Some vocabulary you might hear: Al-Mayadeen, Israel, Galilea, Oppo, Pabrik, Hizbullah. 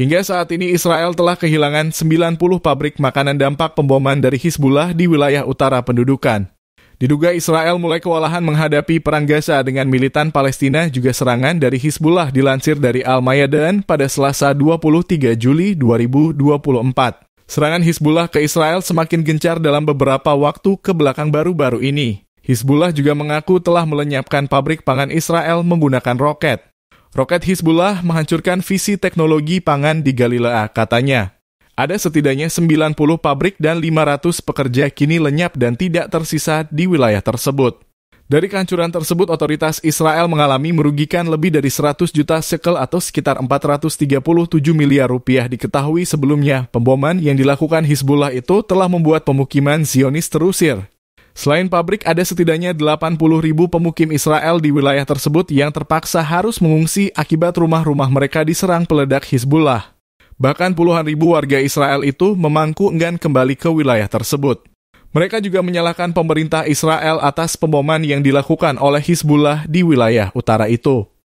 Hingga saat ini Israel telah kehilangan 90 pabrik makanan dampak pemboman dari Hizbullah di wilayah utara pendudukan. Diduga Israel mulai kewalahan menghadapi perang Gaza dengan militan Palestina juga serangan dari Hizbullah dilansir dari Al-Mayadeen pada Selasa 23 Juli 2024. Serangan Hizbullah ke Israel semakin gencar dalam beberapa waktu kebelakang baru-baru ini. Hizbullah juga mengaku telah melenyapkan pabrik pangan Israel menggunakan roket. Roket Hizbullah menghancurkan visi teknologi pangan di Galilea, katanya. Ada setidaknya 90 pabrik dan 500 pekerja kini lenyap dan tidak tersisa di wilayah tersebut. Dari kehancuran tersebut, otoritas Israel mengalami merugikan lebih dari 100 juta shekel atau sekitar 437 miliar rupiah. Diketahui sebelumnya, pemboman yang dilakukan Hizbullah itu telah membuat pemukiman Zionis terusir. Selain pabrik, ada setidaknya 80.000 pemukim Israel di wilayah tersebut yang terpaksa harus mengungsi akibat rumah-rumah mereka diserang peledak Hizbullah. Bahkan puluhan ribu warga Israel itu memangku enggan kembali ke wilayah tersebut. Mereka juga menyalahkan pemerintah Israel atas pemboman yang dilakukan oleh Hizbullah di wilayah utara itu.